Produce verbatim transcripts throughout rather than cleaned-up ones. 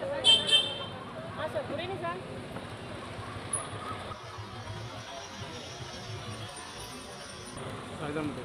Haydar mıdır? Haydar mıdır?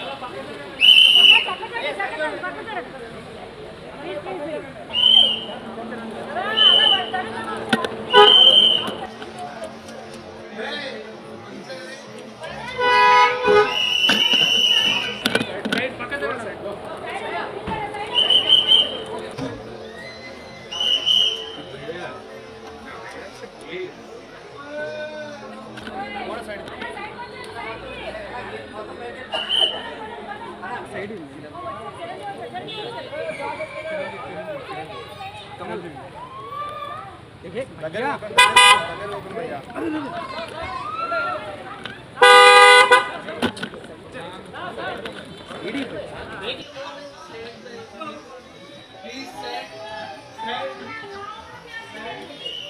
Bagaya. Please set.